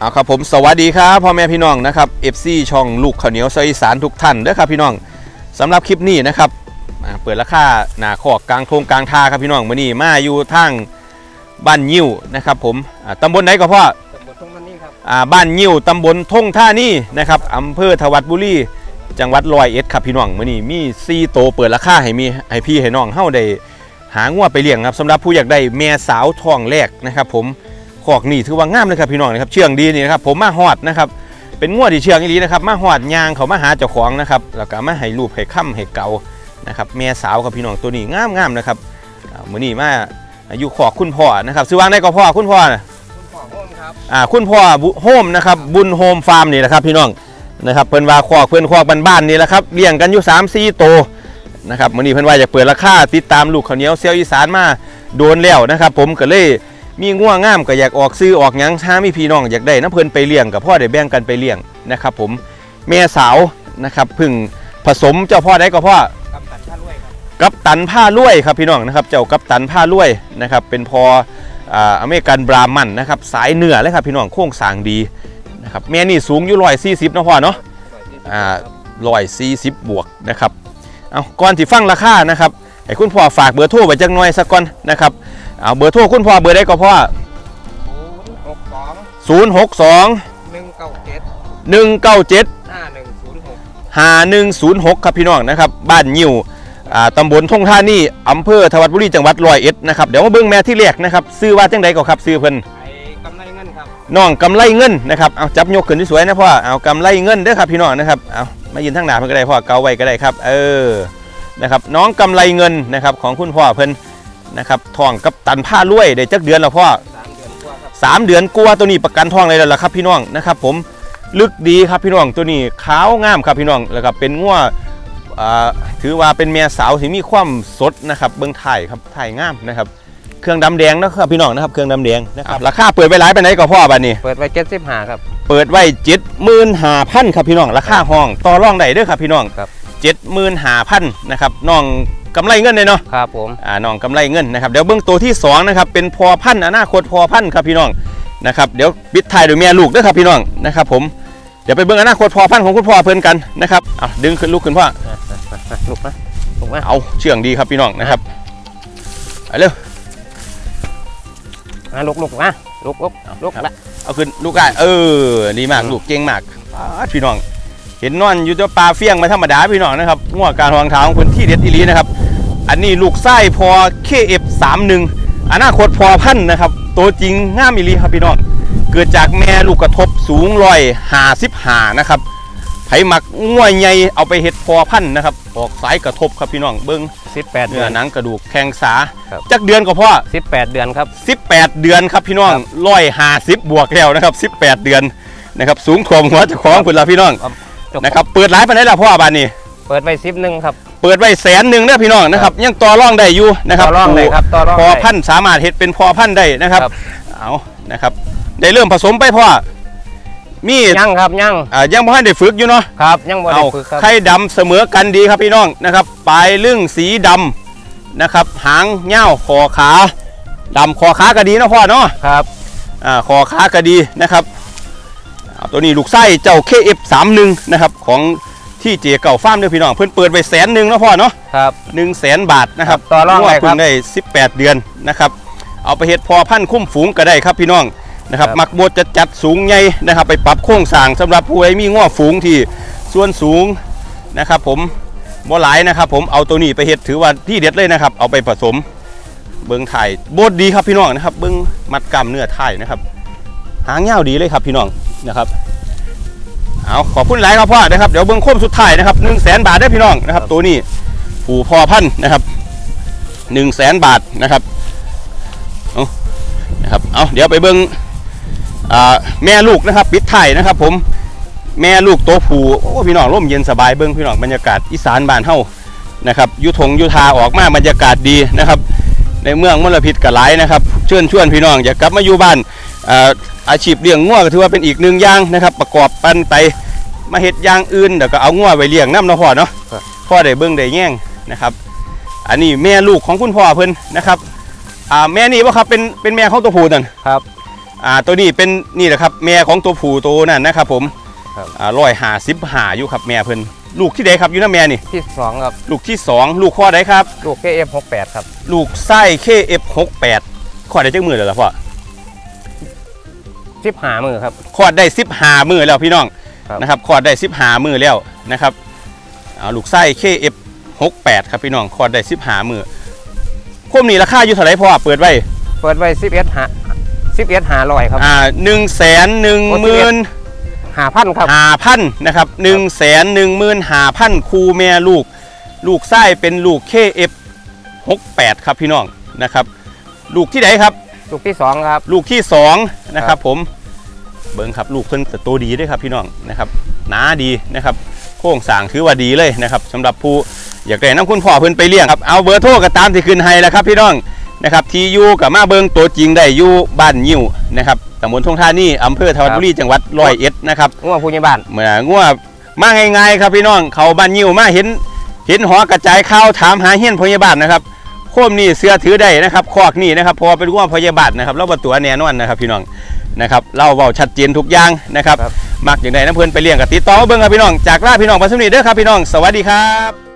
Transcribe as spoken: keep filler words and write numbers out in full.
เอาครับผมสวัสดีครับพ่อแม่พี่น้องนะครับ เอฟ ซี ช่องลูกข้าวเหนียวซอยอีสานทุกท่านเด้อครับพี่น้องสำหรับคลิปนี้นะครับเปิดราคาหนาขอกกลางโครงกลางทาครับพี่น้องมื้อนี้มาอยู่ทางบ้านยิ้วนะครับผมตำบลไหนก็พ่อตำบลทงท่านีครับบ้านยิ้วตำบลทงท่านีนะครับอำเภอถวัดบุรีจังหวัดร้อยเอ็ดครับพี่น้องมื้อนี้มีสี่โตเปิดราคาให้มีให้พี่ให้น้องเฮาได้หางัวไปเลี้ยงครับสำหรับผู้อยากได้แม่สาวท้องแรกนะครับผมขอกนี่ถือว่างามเลยครับพี่น้องนะครับเชื่องดีนี่นะครับผมมาหอดนะครับเป็นงัวที่เชื่องอีหลีนะครับมาหอดยางเขามาหาเจ้าของนะครับแล้วก็มาให้รูปให้ค่ำให้เกานะครับแม่สาวครับพี่น้องตัวนี้งามงามนะครับมือนี่มาอยู่ขอกคุณพ่อนะครับซื้อวางได้ก็พ่อคุณพ่อนะคุณพ่อโฮมครับอ่าคุณพ่อโฮมนะครับบุญโฮมฟาร์มนี่นะครับพี่น้องนะครับเพิ่นว่าขอกเพิ่นขอกบ้านๆนี่แหละครับเลี้ยงกันอยู่สามสี่โตนะครับมือนี่เพิ่นว่าอยากเปิดราคาติดตามลูกข้าวเหนียวเซียวอีสานมาโดนแล้วนะครับผมก็เลยมีงัวงามก็อยากออกซื้อออกหยังถ้ามีพี่น้องอยากได้น้ำเพลินไปเลี้ยงกับพ่อได้แบ่งกันไปเลี้ยงนะครับผมแม่สาวนะครับพึ่งผสมเจ้าพ่อได้ก็พ่อกัปตันผ้าล้วยครับกัปตันผ้าล้วยครับพี่น้องนะครับเจ้ากัปตันผ้าล้วยนะครับเป็นพออเมริกันบรามันนะครับสายเหนือเลยครับพี่น้องโค้งสร้างดีนะครับแม่นี่สูงอยู่ร้อยสี่สิบนะพ่อเนาะร้อยสี่สิบบวกนะครับเอาก่อนที่ฟังราคานะครับให้คุณพ่อฝากเบอร์โทรไว้จักหน่อยสักก่อนนะครับเอาเบอร์โทรคุณพ่อเบอร์ได้ก็พ่อศูนย์ หก สอง หนึ่ง เก้า เจ็ด ห้า หนึ่ง ศูนย์ หกครับพี่น้องนะครับบ้านยิ้วตำบลทงท่านีอำเภอถวัดบุรีจังหวัดร้อยเอ็ดนะครับเดี๋ยวมาเบิ้งแม่ที่แรกนะครับซื้อว่าจังใดก็ครับซื้อเพิ่นกำไรเงินครับน้องกำไรเงินนะครับเอาจับยกขึ้นสวยๆนะพ่อเอากำไรเงินเด้อครับพี่น้องนะครับเอามายืนทั้งหน้าเพิ่นก็ได้พ่อเกาไว้ก็ได้ครับเออนะครับน้องกำไรเงินนะครับของคุณพ่อเพิ่นนะครับทองกับตันผ้าล้วยได้จักเดือนแล้วพ่อสามเดือนกลัวตัวนี้ประกันทองเลยแล้วล่ะครับพี่น้องนะครับผมลึกดีครับพี่น้องตัวนี้ขาวงามครับพี่น้องแล้วก็เป็นงัวถือว่าเป็นแม่สาวที่มีความสดนะครับเบื้องไทยครับไทยงามนะครับเครื่องดำแดงนะครับพี่น้องนะครับเครื่องดำแดงนะครับราคาเปิดไว้หลายไปไหนก็พ่อบ้านนี้เปิดไว้เจ็ดสิบห้าครับเปิดไว้เจ็ดหมื่นห้าพันครับพี่น้องราคาห้องต่อรองได้ด้วยครับพี่น้องครับเจ็ดหมื่นห้าพันนะครับน้องกำไรเงินเลยเนาะครับผมอ่าน้องกำไรเงินนะครับเดี๋ยวเบื้องตัวที่สองนะครับเป็นพอพันอนาคตพอพันครับพี่น้องนะครับเดี๋ยวปิดถ่ายโดยเมียลูกด้วยครับพี่น้องนะครับผมเดี๋ยวไปเบื้องอนาคตพอพันของคุณพ่อเพื่อนกันนะครับเอาดึงขึ้นลูกขึ้นพ่อลูกนะลูกนะเอาเชื่องดีครับพี่น้องนะครับเอาเร็วมาลูกลูกนะลูกลูกลูกละเอาขึ้นลูกได้เออดีมากลูกเก่งมากพี่น้องเห็นนอนอยู่เจ้าปลาเฟี้ยงมาธรรมดาพี่น้องนะครับง้อการวางเท้าของคนที่เด็ดอีลีนะครับอันนี้ลูกไส้พอ เค เอฟ สามสิบเอ็ดอนาคตพอพันนะครับตัวจริงง่ามอีลีครับพี่น้องเกิดจากแม่ลูกกระทบสูงร้อยห้าสิบห้านะครับไผ่หมักง้อใหญ่เอาไปเห็ดพอพันนะครับออกสายกระทบครับพี่น้องเบิ้งสิบแปดเนื้อหนังกระดูกแข้งขาจักเดือนก็พ่อสิบแปดเดือนครับสิบแปดเดือนครับพี่น้องร้อยห้าสิบบวกแล้วนะครับสิบแปดเดือนนะครับสูงขมหัวจะคล้องคุณละพี่น้องนะครับเปิดร้านไปได้ละพ่อบ้านนี้เปิดไว้ซิปหนึ่งครับเปิดไว้แสนหนึ่งนะพี่น้องนะครับยังต่อร่องได้อยู่นะครับต่อร่องได้ครับต่อร่องพอพันสามารถเห็ดเป็นพอพันได้นะครับเอานะครับได้เริ่มผสมไปพ่อมีย่างครับย่างอ่าย่างพ่อให้ได้ฝึกอยู่เนาะครับย่างพ่อได้ฝึกครับไข่ดำเสมอกันดีครับพี่น้องนะครับปลายลึ่งสีดำนะครับหางเง่าคอขาดำคอขาก็ดีนะพ่อเนาะครับอ่าคอขาก็ดีนะครับตัวนี้ลูกไส้เจ้า เค เอฟ สามสิบเอ็ดนะครับของที่เจเก่าฟาร์มเด้อพี่น้องเพิ่นเปิดไว้แสนหนึ่งนะพ่อเนาะครับหนึ่งแสนบาทนะครับต่อรองได้ครับได้สิบแปดเดือนนะครับเอาไปเฮ็ดพอพันคุ้มฝูงก็ได้ครับพี่น้องนะครับมักโบดจะจัดสูงใหญ่นะครับไปปรับโค้งสร้างสำหรับผู้ใดมีง้อฝูงที่ส่วนสูงนะครับผมบ่หลายนะครับผมเอาตัวนี้ไปเฮ็ดถือว่าที่เด็ดเลยนะครับเอาไปผสมเบิ้งไถ่โบดดีครับพี่น้องนะครับเบิ้งมัดกล้ามเนื้อไถ่นะครับหางยาวดีเลยครับพี่น้องนะครับเอาขอพูดหลายครับพ่อนะครับเดี๋ยวเบื้องโค้งสุดท้ายนะครับหนึ่งแสนบาทได้พี่น้องนะครับตัวนี้ผูพอพันนะครับหนึ่งแสนบาทนะครับเอานะครับเอาเดี๋ยวไปเบื้องแม่ลูกนะครับปิดไทยนะครับผมแม่ลูกโตผูโอ้พี่น้องร่มเย็นสบายเบื้องพี่น้องบรรยากาศอีสานบ้านเฮานะครับยุทงยุทาออกมาบรรยากาศดีนะครับในเมืองมลพิษกระไรนะครับเชิญชวนพี่น้องอย่ากลับมาอยู่บ้านอาชีพเลี้ยงง้อก็ถือว่าเป็นอีกหนึ่งอย่างนะครับประกอบปันไปมาเห็ดย่างอื่นเดี๋ยวก็เอาง้อไปเลี้ยงน้ำเนาะพ่อเนาะพ่อได้เบิ้งได้แย่งนะครับอันนี้แม่ลูกของคุณพ่อเพิ่นนะครับแม่นี่ว่าครับเป็นเป็นแม่ของตัวผู้นั่นครับ อ่าตัวนี้เป็นนี่แหละครับแม่ของตัวผู้ตัวนั่นนะครับผมอ่าร้อยหาสิบหาอยู่ครับแม่เพิ่นลูกที่ใดครับอยู่นะแม่นี่ที่สองครับลูกที่สองลูกข้อใดครับลูก เค เอฟ หกสิบแปดครับลูกไส้ เค เอฟ หกสิบแปดขอดได้จักมือแล้วล่ะพ่อสิบหามือครับขอดได้สิบหามือแล้วพี่น้องนะครับขอดได้สิบหามือแล้วนะครับลูกไส้ เค เอฟ หกสิบแปดครับพี่น้องขอดได้สิบหามือคมนี่ราคาอยู่เท่าไหร่พ่อเปิดไว้เปิดไว้สิบเอ็ดหาสิบเอ็ดหาลอยครับอ่าหนึ่งแสนหนึ่งหมื่นหาพันครับหาพันนะครับหนึ่งแสนหนึ่งหมื่นหาพันคูแม่ลูกลูกไส้เป็นลูก เค เอฟ หกสิบแปดครับพี่น้องนะครับลูกที่ไหนครับลูกที่สองครับลูกที่สองนะครับผมเบิ้งครับลูกเพิ่นตัวดีด้วยครับพี่น้องนะครับหนาดีนะครับโค้งสร้างถือว่าดีเลยนะครับสำหรับผู้อยากได้น้ำคุณพ่อเพิ่นไปเลี้ยงครับเอาเบอร์โทรก็ตามที่ขึ้นให้แล้วครับพี่น้องนะครับที่อยู่กับมาเบิ้งตัวจริงได้อยู่บ้านยิ้วนะครับตำบลทงท่านี่อำเภอทวัดบุรีจังหวัดร้อยเอ็ดนะครับงัวผู้ใหญ่บ้านเหมือนงัวมาง่ายๆครับพี่น้องเขาบ้านยิ้วมาเห็นเห็นหอกระจายข้าวถามหาเฮี้ยนผู้ใหญ่บ้านนะครับโคมนี่เสื้อถือได้นะครับคอกนี่นะครับพอเป็นว่าพยาบาทนะครับเล่าประตัวแน่นอนนะครับพี่น้องนะครับเล่าเบาชัดเจนทุกอย่างนะครับมักอย่างใดน้ำเพลินไปเลี้ยงกับติดต่อเบิ้งครับพี่น้องจากลาพี่น้องไปสมนิเด้อครับพี่น้องสวัสดีครับ